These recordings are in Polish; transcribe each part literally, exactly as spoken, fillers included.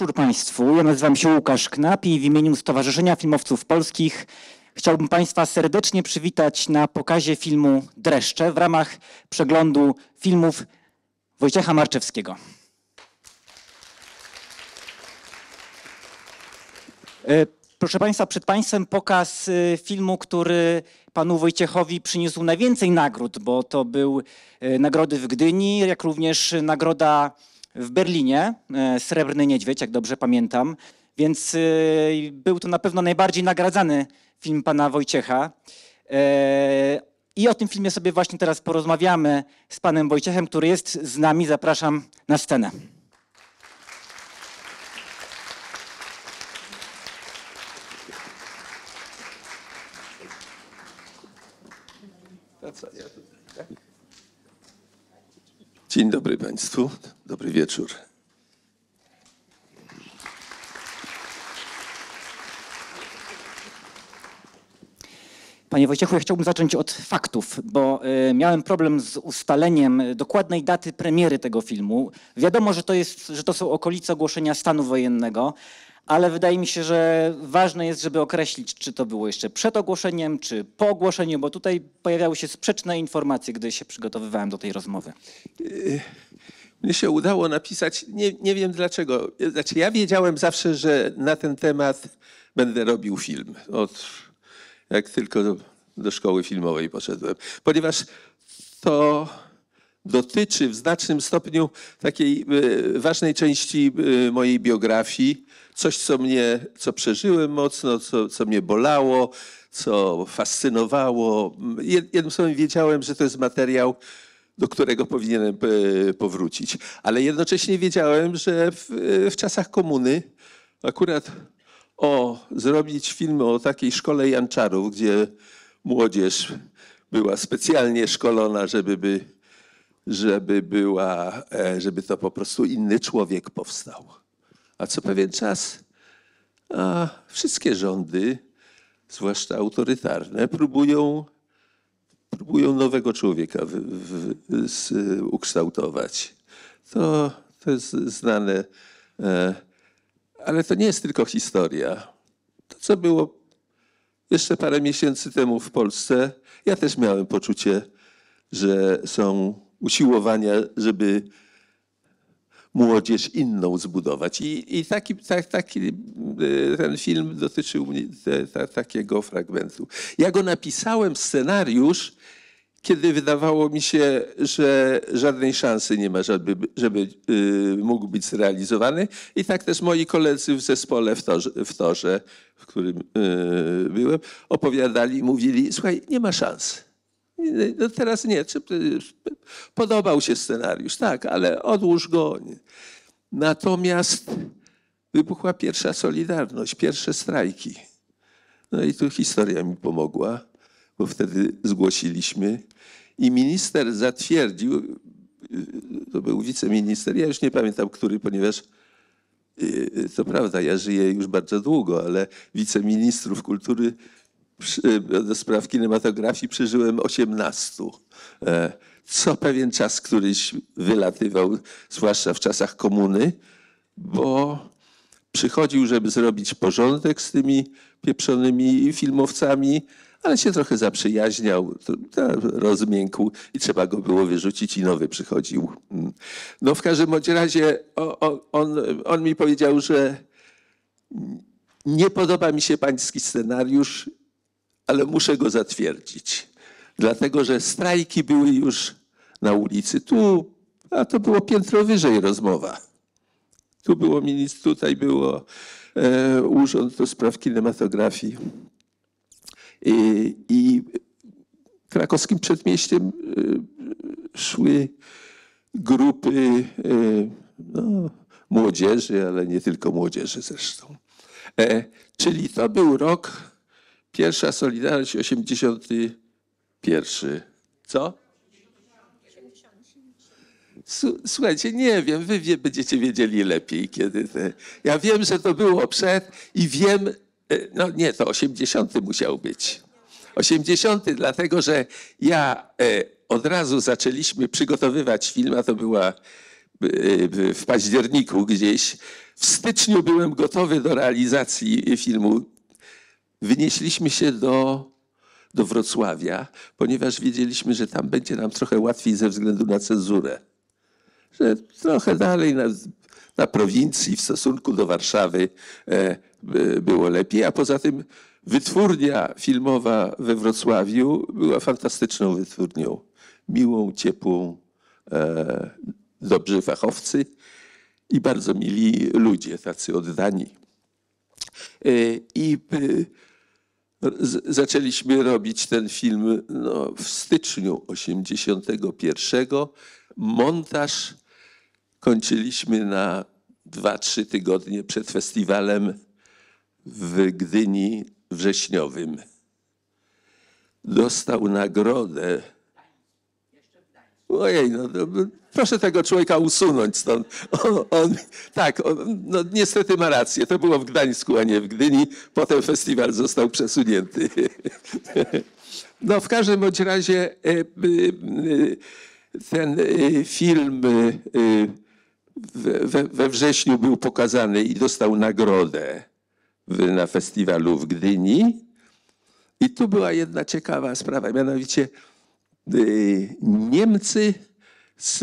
wieczór Państwu. Ja nazywam się Łukasz Knap i w imieniu Stowarzyszenia Filmowców Polskich chciałbym Państwa serdecznie przywitać na pokazie filmu Dreszcze w ramach przeglądu filmów Wojciecha Marczewskiego. Proszę Państwa, przed Państwem pokaz filmu, który panu Wojciechowi przyniósł najwięcej nagród, bo to były nagrody w Gdyni, jak również nagroda w Berlinie, Srebrny Niedźwiedź, jak dobrze pamiętam. Więc był to na pewno najbardziej nagradzany film pana Wojciecha. I o tym filmie sobie właśnie teraz porozmawiamy z panem Wojciechem, który jest z nami. Zapraszam na scenę. Dzień dobry Państwu, dobry wieczór. Panie Wojciechu, ja chciałbym zacząć od faktów, bo miałem problem z ustaleniem dokładnej daty premiery tego filmu. Wiadomo, że to jest, że to są okolice ogłoszenia stanu wojennego, ale wydaje mi się, że ważne jest, żeby określić, czy to było jeszcze przed ogłoszeniem, czy po ogłoszeniu, bo tutaj pojawiały się sprzeczne informacje, gdy się przygotowywałem do tej rozmowy. Mnie się udało napisać, nie, nie wiem dlaczego. Znaczy, ja wiedziałem zawsze, że na ten temat będę robił film. Od, jak tylko do, do szkoły filmowej poszedłem. Ponieważ to dotyczy w znacznym stopniu takiej ważnej części mojej biografii. Coś, co mnie, co przeżyłem mocno, co, co mnie bolało, co fascynowało. Jednym słowem wiedziałem, że to jest materiał, do którego powinienem powrócić. Ale jednocześnie wiedziałem, że w, w czasach komuny akurat o zrobić film o takiej szkole janczarów, gdzie młodzież była specjalnie szkolona, żeby by, żeby była, żeby to po prostu inny człowiek powstał. A co pewien czas a wszystkie rządy, zwłaszcza autorytarne, próbują, próbują nowego człowieka w, w, z, ukształtować. To, to jest znane, ale to nie jest tylko historia. To, co było jeszcze parę miesięcy temu w Polsce, ja też miałem poczucie, że są usiłowania, żeby młodzież inną zbudować. I, i taki, tak, taki ten film dotyczył mnie te, ta, takiego fragmentu. Ja go napisałem, scenariusz, kiedy wydawało mi się, że żadnej szansy nie ma, żeby, żeby yy, mógł być zrealizowany. I tak też moi koledzy w zespole w torze, w, torze, w którym yy, byłem, opowiadali i mówili, słuchaj, nie ma szans. No teraz nie. Podobał się scenariusz, tak, ale odłóż go. Natomiast wybuchła pierwsza Solidarność, pierwsze strajki. No i tu historia mi pomogła, bo wtedy zgłosiliśmy i minister zatwierdził, to był wiceminister, ja już nie pamiętam, który, ponieważ to prawda, ja żyję już bardzo długo, ale wiceministrów kultury do spraw kinematografii przeżyłem osiemnastu. Co pewien czas któryś wylatywał, zwłaszcza w czasach komuny, bo przychodził, żeby zrobić porządek z tymi pieprzonymi filmowcami, ale się trochę zaprzyjaźniał, rozmiękł i trzeba go było wyrzucić i nowy przychodził. No w każdym bądź razie on, on, on mi powiedział, że nie podoba mi się pański scenariusz, ale muszę go zatwierdzić, dlatego że strajki były już na ulicy. Tu, a to było piętro wyżej rozmowa. Tu było ministr, tutaj było e, Urząd do Spraw Kinematografii i, i krakowskim przedmieściem e, szły grupy e, no, młodzieży, ale nie tylko młodzieży zresztą. E, czyli to był rok... Pierwsza Solidarność, osiemdziesiąty pierwszy. Co? Słuchajcie, nie wiem, wy wie, będziecie wiedzieli lepiej, kiedy te... Ja wiem, że to było przed i wiem... No nie, to osiemdziesiąty musiał być. osiemdziesiąty, dlatego że ja od razu zaczęliśmy przygotowywać film, a to była w październiku gdzieś. W styczniu byłem gotowy do realizacji filmu. Wynieśliśmy się do, do Wrocławia, ponieważ wiedzieliśmy, że tam będzie nam trochę łatwiej ze względu na cenzurę. Że trochę dalej na, na prowincji w stosunku do Warszawy e, było lepiej, a poza tym wytwórnia filmowa we Wrocławiu była fantastyczną wytwórnią. Miłą, ciepłą, e, dobrzy fachowcy i bardzo mili ludzie, tacy oddani. E, I e, z, zaczęliśmy robić ten film no, w styczniu osiemdziesiątego pierwszego. Montaż kończyliśmy na dwa, trzy tygodnie przed festiwalem w Gdyni wrześniowym. Dostał nagrodę. Ojej, no, proszę tego człowieka usunąć stąd. On, on, tak, on, no, niestety ma rację. To było w Gdańsku, a nie w Gdyni. Potem festiwal został przesunięty. No w każdym bądź razie ten film we, we wrześniu był pokazany i dostał nagrodę na festiwalu w Gdyni. I tu była jedna ciekawa sprawa, mianowicie Niemcy, z,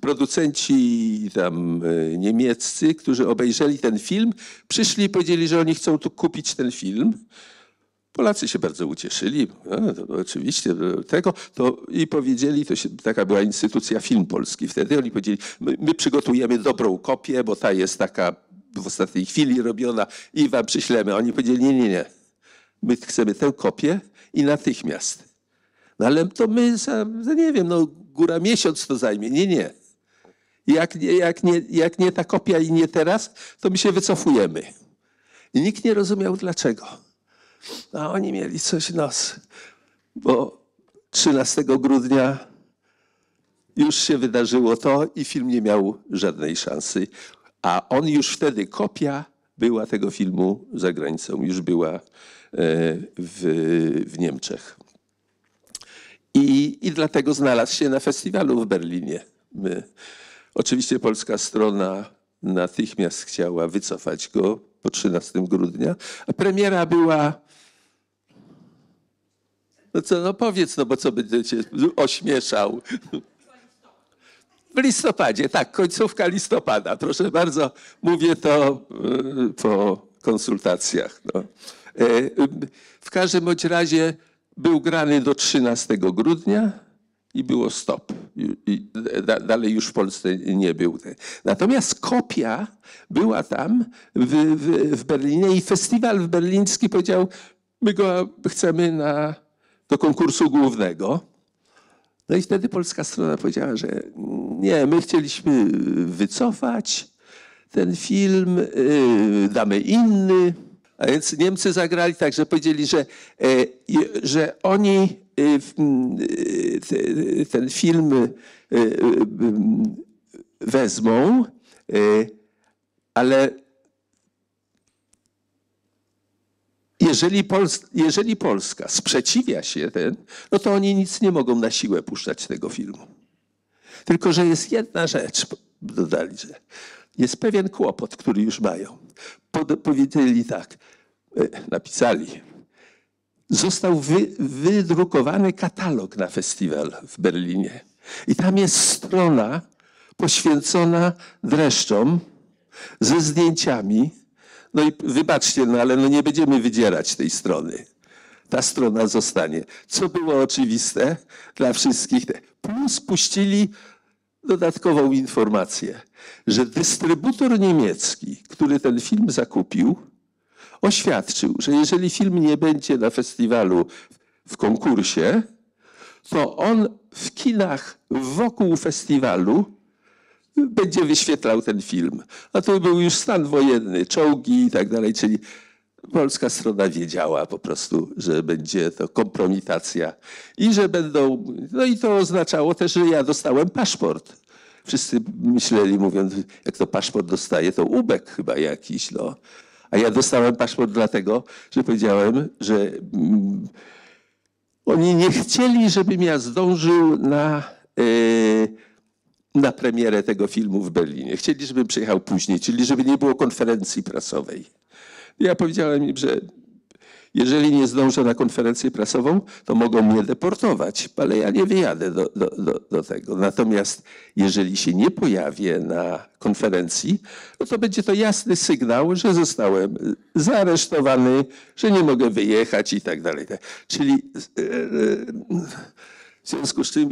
producenci tam niemieccy, którzy obejrzeli ten film, przyszli i powiedzieli, że oni chcą tu kupić ten film. Polacy się bardzo ucieszyli, no, to, oczywiście tego, to, i powiedzieli, to się, taka była instytucja Film Polski wtedy, oni powiedzieli, my, my przygotujemy dobrą kopię, bo ta jest taka w ostatniej chwili robiona i wam przyślemy. Oni powiedzieli, nie, nie, nie, my chcemy tę kopię i natychmiast. No ale to my, za, za nie wiem, no góra miesiąc to zajmie. Nie, nie. Jak nie, jak nie. Jak nie ta kopia i nie teraz, to my się wycofujemy. I nikt nie rozumiał dlaczego. A oni mieli coś nos, bo trzynastego grudnia już się wydarzyło to i film nie miał żadnej szansy. A on już wtedy, kopia była tego filmu za granicą, już była w, w Niemczech. I, I dlatego znalazł się na festiwalu w Berlinie. My, oczywiście polska strona natychmiast chciała wycofać go po trzynastego grudnia, a premiera była, no co, no powiedz, no bo co będziecie ośmieszał. W listopadzie, tak, końcówka listopada. Proszę bardzo, mówię to po konsultacjach. No. W każdym bądź razie był grany do trzynastego grudnia i było stop. I dalej już w Polsce nie był. Natomiast kopia była tam w, w, w Berlinie i festiwal berliński powiedział, my go chcemy na, do konkursu głównego. No i wtedy polska strona powiedziała, że nie, my chcieliśmy wycofać ten film, yy, damy inny. A więc Niemcy zagrali tak, że powiedzieli, że, że oni ten film wezmą, ale jeżeli, Pols- jeżeli Polska sprzeciwia się ten, no to oni nic nie mogą na siłę puszczać tego filmu. Tylko że jest jedna rzecz, dodali, że jest pewien kłopot, który już mają. Pod, powiedzieli tak, napisali, został wy, wydrukowany katalog na festiwal w Berlinie i tam jest strona poświęcona dreszczom ze zdjęciami. No i wybaczcie, no ale no nie będziemy wydzierać tej strony. Ta strona zostanie. Co było oczywiste dla wszystkich. Plus puścili dodatkową informację, że dystrybutor niemiecki, który ten film zakupił, oświadczył, że jeżeli film nie będzie na festiwalu w konkursie, to on w kinach wokół festiwalu będzie wyświetlał ten film. A to był już stan wojenny, czołgi i tak dalej, czyli polska strona wiedziała po prostu, że będzie to kompromitacja i że będą, no i to oznaczało też, że ja dostałem paszport. Wszyscy myśleli, mówiąc, jak to paszport dostaje, to ubek chyba jakiś, no. A ja dostałem paszport dlatego, że powiedziałem, że mm, oni nie chcieli, żebym ja zdążył na, yy, na premierę tego filmu w Berlinie. Chcieli, żebym przyjechał później, czyli żeby nie było konferencji prasowej. Ja powiedziałem im, że jeżeli nie zdążę na konferencję prasową, to mogą mnie deportować, ale ja nie wyjadę do, do, do, do tego. Natomiast jeżeli się nie pojawię na konferencji, no to będzie to jasny sygnał, że zostałem zaaresztowany, że nie mogę wyjechać i tak dalej. Czyli w związku z czym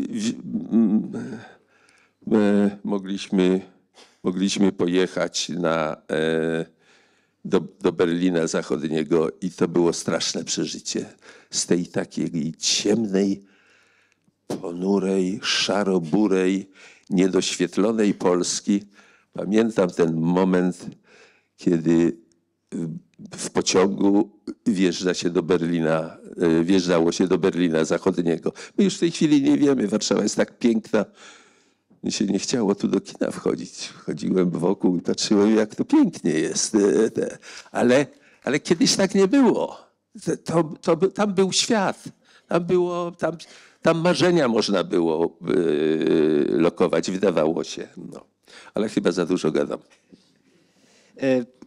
mogliśmy, mogliśmy pojechać na... Do, do Berlina Zachodniego i to było straszne przeżycie. Z tej takiej ciemnej, ponurej, szaroburej, niedoświetlonej Polski. Pamiętam ten moment, kiedy w pociągu wjeżdża się do Berlina, wjeżdżało się do Berlina Zachodniego. My już w tej chwili nie wiemy, Warszawa jest tak piękna. Mi się nie chciało tu do kina wchodzić. Chodziłem wokół i patrzyłem, jak to pięknie jest. Ale, ale kiedyś tak nie było. To, to, tam był świat. Tam, było, tam, tam marzenia można było yy, lokować, wydawało się. No. Ale chyba za dużo gadam.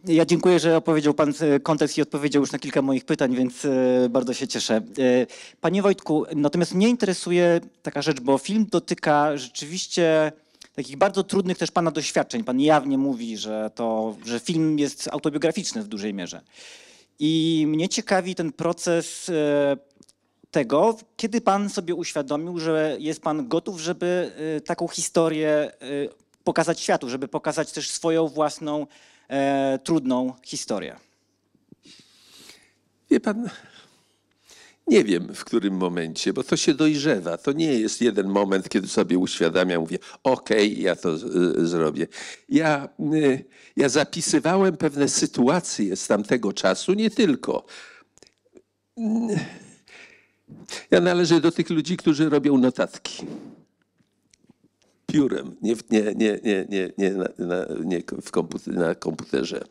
Ja dziękuję, że opowiedział pan kontekst i odpowiedział już na kilka moich pytań, więc bardzo się cieszę. Panie Wojtku, natomiast mnie interesuje taka rzecz, bo film dotyka rzeczywiście takich bardzo trudnych też pana doświadczeń. Pan jawnie mówi, że, to, że film jest autobiograficzny w dużej mierze. I mnie ciekawi ten proces tego, kiedy pan sobie uświadomił, że jest pan gotów, żeby taką historię pokazać światu, żeby pokazać też swoją własną E, trudną historię. Wie pan, nie wiem w którym momencie, bo to się dojrzewa. To nie jest jeden moment, kiedy sobie uświadamiam, mówię, okej, okay, ja to y, zrobię. Ja, y, ja zapisywałem pewne sytuacje z tamtego czasu, nie tylko. Ja należę do tych ludzi, którzy robią notatki. Piórem, nie, nie, nie, nie, nie, nie, na, na, nie w komputer, na komputerze.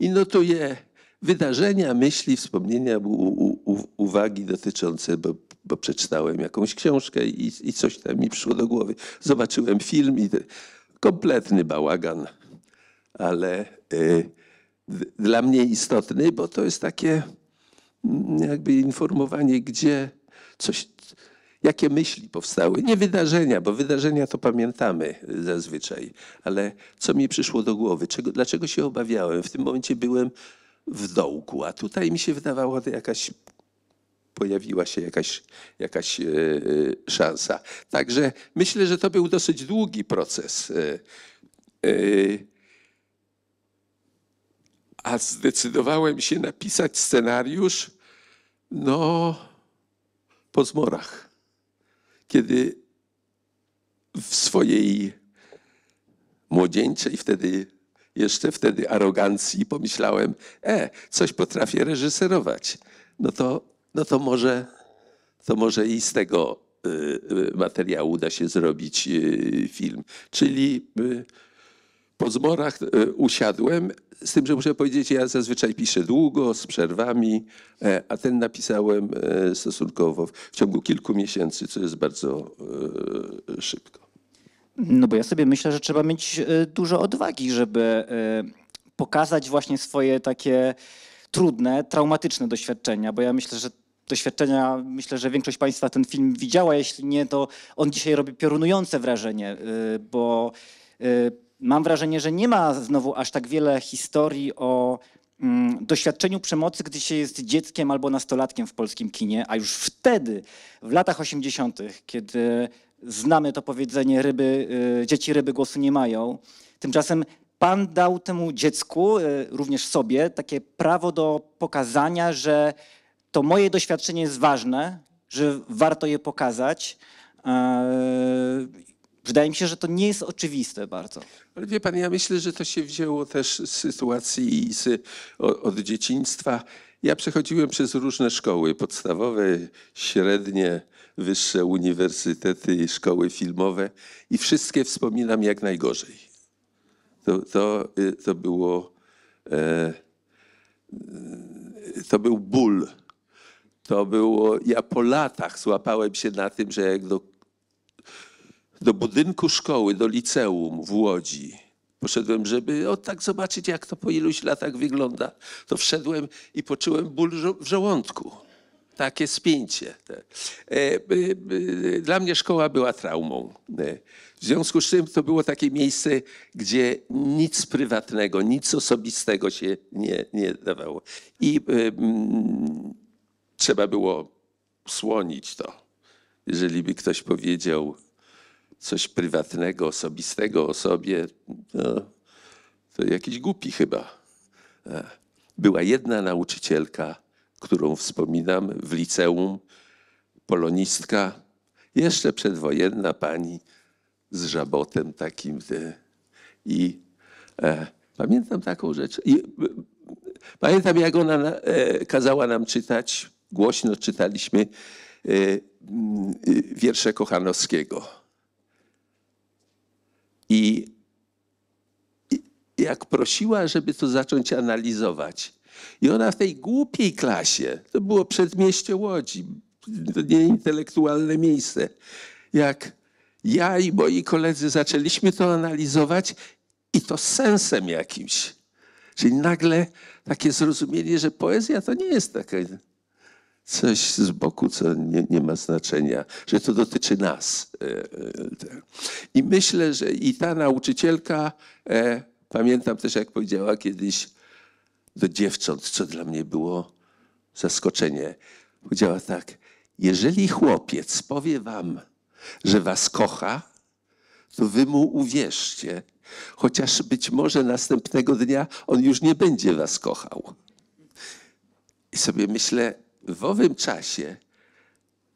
I notuję wydarzenia, myśli, wspomnienia, u, u, uwagi dotyczące, bo, bo przeczytałem jakąś książkę i, i coś tam mi przyszło do głowy. Zobaczyłem film i kompletny bałagan, ale y, dla mnie istotny, bo to jest takie jakby informowanie, gdzie coś... Jakie myśli powstały? Nie wydarzenia, bo wydarzenia to pamiętamy zazwyczaj, ale co mi przyszło do głowy? Czego, dlaczego się obawiałem? W tym momencie byłem w dołku, a tutaj mi się wydawało, że jakaś, pojawiła się jakaś, jakaś yy, szansa. Także myślę, że to był dosyć długi proces. Yy, yy, a zdecydowałem się napisać scenariusz no, po zmorach. Kiedy w swojej młodzieńczej wtedy, jeszcze wtedy arogancji pomyślałem, e, coś potrafię reżyserować, no to, no to, może, to może i z tego materiału uda się zrobić film. Czyli po zmorach usiadłem, z tym, że muszę powiedzieć, ja zazwyczaj piszę długo, z przerwami, a ten napisałem stosunkowo w ciągu kilku miesięcy, co jest bardzo szybko. No bo ja sobie myślę, że trzeba mieć dużo odwagi, żeby pokazać właśnie swoje takie trudne, traumatyczne doświadczenia, bo ja myślę, że doświadczenia, myślę, że większość państwa ten film widziała, jeśli nie, to on dzisiaj robi piorunujące wrażenie, bo... Mam wrażenie, że nie ma znowu aż tak wiele historii o mm, doświadczeniu przemocy, gdy się jest dzieckiem albo nastolatkiem w polskim kinie, a już wtedy, w latach osiemdziesiątych, kiedy znamy to powiedzenie ryby, y, dzieci ryby głosu nie mają, tymczasem pan dał temu dziecku, y, również sobie, takie prawo do pokazania, że to moje doświadczenie jest ważne, że warto je pokazać. Yy, Wydaje mi się, że to nie jest oczywiste bardzo. Ale wie pan, ja myślę, że to się wzięło też z sytuacji od dzieciństwa. Ja przechodziłem przez różne szkoły podstawowe, średnie, wyższe uniwersytety, szkoły filmowe i wszystkie wspominam jak najgorzej. To, to, to było... To był ból. To było... Ja po latach złapałem się na tym, że jak do do budynku szkoły, do liceum w Łodzi. Poszedłem, żeby o, tak zobaczyć, jak to po iluś latach wygląda. To wszedłem i poczułem ból w żołądku. Takie spięcie. Dla mnie szkoła była traumą. W związku z czym to było takie miejsce, gdzie nic prywatnego, nic osobistego się nie, nie dawało. I mm, trzeba było słonić to. Jeżeli by ktoś powiedział coś prywatnego, osobistego o sobie, no, to jakiś głupi chyba. Była jedna nauczycielka, którą wspominam w liceum, polonistka, jeszcze przedwojenna pani z żabotem takim. I e, pamiętam taką rzecz. I, pamiętam, jak ona e, kazała nam czytać, głośno czytaliśmy e, wiersze Kochanowskiego. I jak prosiła, żeby to zacząć analizować. I ona w tej głupiej klasie, to było przedmieście Łodzi, nieintelektualne miejsce, jak ja i moi koledzy zaczęliśmy to analizować i to z sensem jakimś. Czyli nagle takie zrozumienie, że poezja to nie jest takie coś z boku, co nie, nie ma znaczenia, że to dotyczy nas. I myślę, że i ta nauczycielka, pamiętam też, jak powiedziała kiedyś do dziewcząt, co dla mnie było zaskoczenie. Powiedziała tak: jeżeli chłopiec powie wam, że was kocha, to wy mu uwierzcie, chociaż być może następnego dnia on już nie będzie was kochał. I sobie myślę, w owym czasie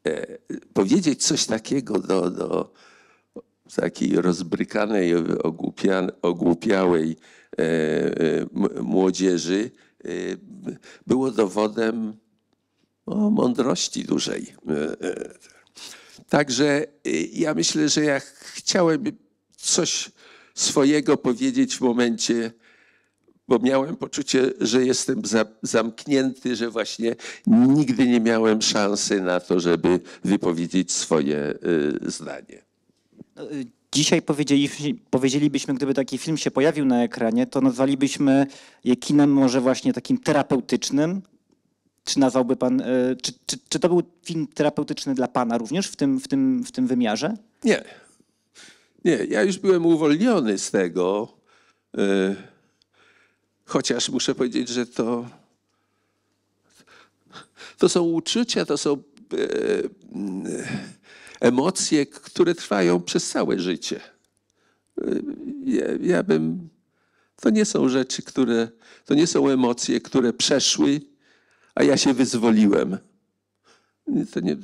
e, powiedzieć coś takiego do, do takiej rozbrykanej, ogłupia, ogłupiałej e, e, młodzieży e, było dowodem o mądrości dużej. E, e. Także e, ja myślę, że ja chciałem coś swojego powiedzieć w momencie, bo miałem poczucie, że jestem zamknięty, że właśnie nigdy nie miałem szansy na to, żeby wypowiedzieć swoje zdanie. Dzisiaj powiedzielibyśmy, gdyby taki film się pojawił na ekranie, to nazwalibyśmy je kinem może właśnie takim terapeutycznym. Czy nazwałby pan, czy, czy, czy to był film terapeutyczny dla pana również w tym, w tym, w tym wymiarze? Nie. Nie, ja już byłem uwolniony z tego. Chociaż muszę powiedzieć, że to, to są uczucia, to są emocje, które trwają przez całe życie. Ja, ja bym, to nie są rzeczy, które, to nie są emocje, które przeszły, a ja się wyzwoliłem. To nie,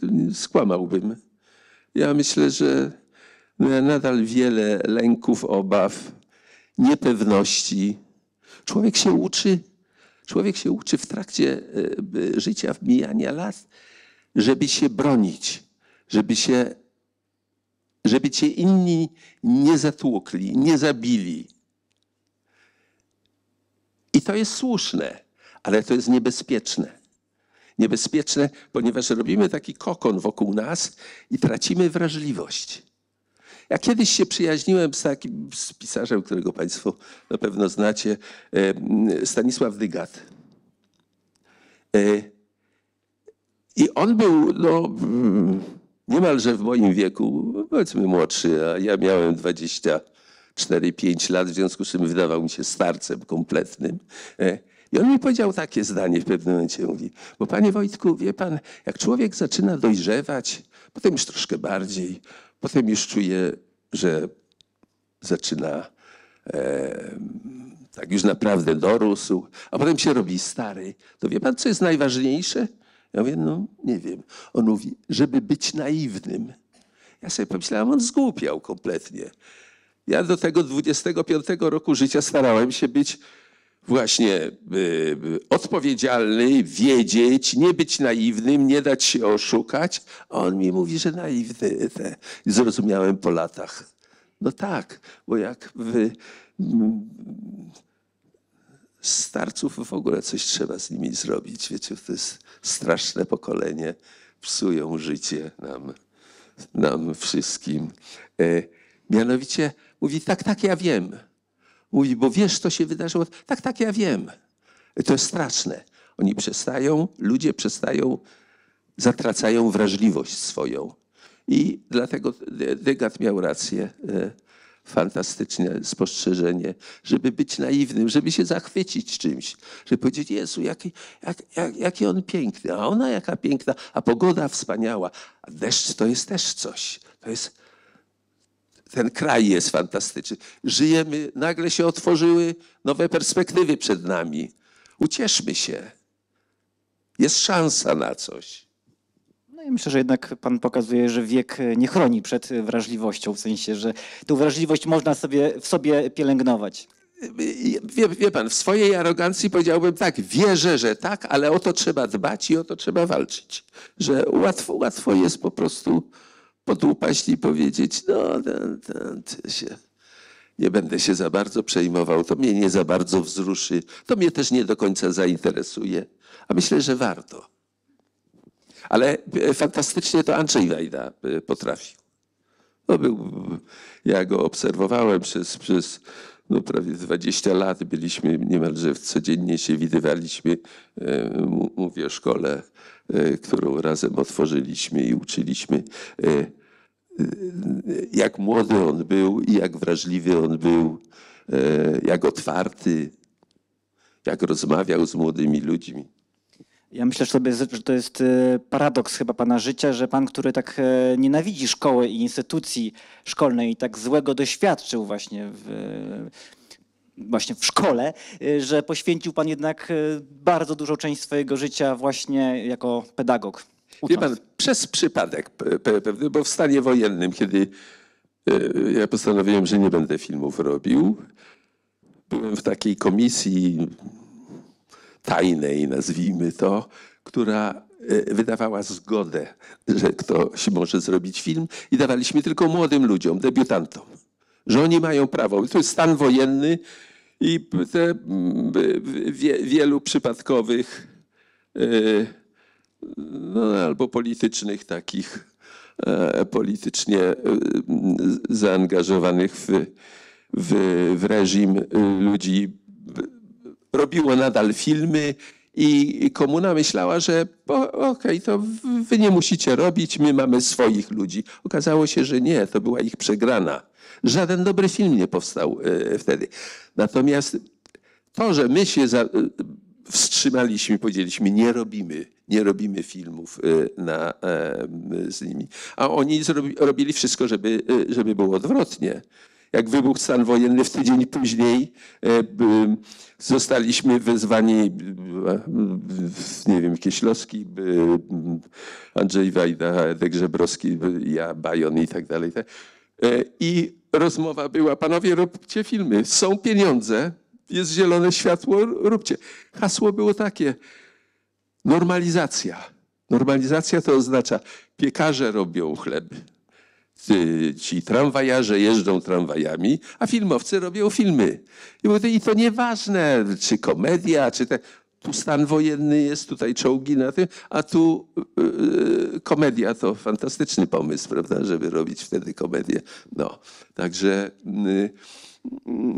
to nie skłamałbym. Ja myślę, że nadal wiele lęków, obaw, niepewności. Człowiek się uczy, człowiek się uczy w trakcie życia, w mijania lat, żeby się bronić, żeby się, żeby cię inni nie zatłukli, nie zabili. I to jest słuszne, ale to jest niebezpieczne. Niebezpieczne, ponieważ robimy taki kokon wokół nas i tracimy wrażliwość. Ja kiedyś się przyjaźniłem z takim z pisarzem, którego państwo na pewno znacie, Stanisław Dygat. I on był no, niemalże w moim wieku, powiedzmy młodszy, a ja miałem dwadzieścia cztery, pięć lat, w związku z czym wydawał mi się starcem kompletnym. I on mi powiedział takie zdanie w pewnym momencie, mówi: bo panie Wojtku, wie pan, jak człowiek zaczyna dojrzewać, potem już troszkę bardziej, potem już czuje, że zaczyna, e, tak już naprawdę dorósł, a potem się robi stary. To wie pan, co jest najważniejsze? Ja mówię, no nie wiem. On mówi, żeby być naiwnym. Ja sobie pomyślałem, on zgłupiał kompletnie. Ja do tego dwudziestego piątego roku życia starałem się być właśnie y, odpowiedzialny, wiedzieć, nie być naiwnym, nie dać się oszukać. A on mi mówi, że naiwny. Te. Zrozumiałem po latach. No tak, bo jak wy, starców w ogóle coś trzeba z nimi zrobić. Wiecie, to jest straszne pokolenie. Psują życie nam. nam wszystkim. Mianowicie mówi, tak, tak, ja wiem. Mówi, bo wiesz, co się wydarzyło? Tak, tak, ja wiem. To jest straszne. Oni przestają, ludzie przestają, zatracają wrażliwość swoją. I dlatego Dygat miał rację, fantastyczne spostrzeżenie, żeby być naiwnym, żeby się zachwycić czymś, żeby powiedzieć, Jezu, jaki, jak, jak, jaki on piękny, a ona jaka piękna, a pogoda wspaniała, a deszcz to jest też coś. To jest, ten kraj jest fantastyczny. Żyjemy, nagle się otworzyły nowe perspektywy przed nami. Ucieszmy się. Jest szansa na coś. Ja myślę, że jednak pan pokazuje, że wiek nie chroni przed wrażliwością, w sensie, że tę wrażliwość można sobie, w sobie pielęgnować. Wie, wie pan, w swojej arogancji powiedziałbym tak, wierzę, że tak, ale o to trzeba dbać i o to trzeba walczyć. Że łatwo, łatwo jest po prostu podupaść i powiedzieć, no, ten, ten, ten się... nie będę się za bardzo przejmował, to mnie nie za bardzo wzruszy, to mnie też nie do końca zainteresuje, a myślę, że warto. Ale fantastycznie to Andrzej Wajda potrafił. No był, ja go obserwowałem przez, przez no prawie dwadzieścia lat. Byliśmy niemalże codziennie się widywaliśmy. Mówię o szkole, którą razem otworzyliśmy i uczyliśmy. Jak młody on był i jak wrażliwy on był, jak otwarty, jak rozmawiał z młodymi ludźmi. Ja myślę sobie, że to jest paradoks chyba pana życia, że pan, który tak nienawidzi szkoły i instytucji szkolnej i tak złego doświadczył właśnie w, właśnie w szkole, że poświęcił pan jednak bardzo dużą część swojego życia właśnie jako pedagog. Wie pan, przez przypadek pewny, bo w stanie wojennym, kiedy ja postanowiłem, że nie będę filmów robił, byłem w takiej komisji tajnej, nazwijmy to, która wydawała zgodę, że ktoś może zrobić film i dawaliśmy tylko młodym ludziom, debiutantom, że oni mają prawo. To jest stan wojenny i te wie, wielu przypadkowych no, albo politycznych takich, politycznie zaangażowanych w, w, w reżim ludzi robiło nadal filmy i komuna myślała, że okej, okay, to wy nie musicie robić, my mamy swoich ludzi. Okazało się, że nie, to była ich przegrana. Żaden dobry film nie powstał wtedy. Natomiast to, że my się wstrzymaliśmy, powiedzieliśmy, nie robimy, nie robimy filmów na, z nimi. A oni robili wszystko, żeby, żeby było odwrotnie. Jak wybuchł stan wojenny, w tydzień później zostaliśmy wezwani, nie wiem, Kieślowski, Andrzej Wajda, Edek Żebrowski, ja, Bajon i tak dalej. I rozmowa była, panowie, róbcie filmy, są pieniądze, jest zielone światło, róbcie. Hasło było takie, normalizacja. Normalizacja to oznacza, piekarze robią chleb. Ci tramwajarze jeżdżą tramwajami, a filmowcy robią filmy. I mówię, i to nieważne, czy komedia, czy te, tu stan wojenny jest, tutaj czołgi na tym, a tu yy, komedia to fantastyczny pomysł, prawda, żeby robić wtedy komedię. No, także yy,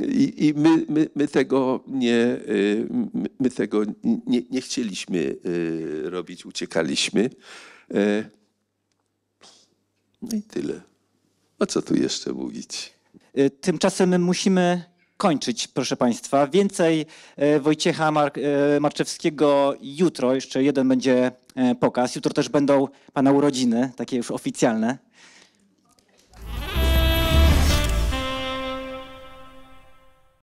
i, i my, my, my tego, nie, yy, my tego nie, nie chcieliśmy yy, robić, uciekaliśmy. Yy. No i tyle. O co tu jeszcze mówić? Tymczasem musimy kończyć, proszę państwa. Więcej Wojciecha Mar Marczewskiego jutro. Jeszcze jeden będzie pokaz. Jutro też będą pana urodziny, takie już oficjalne.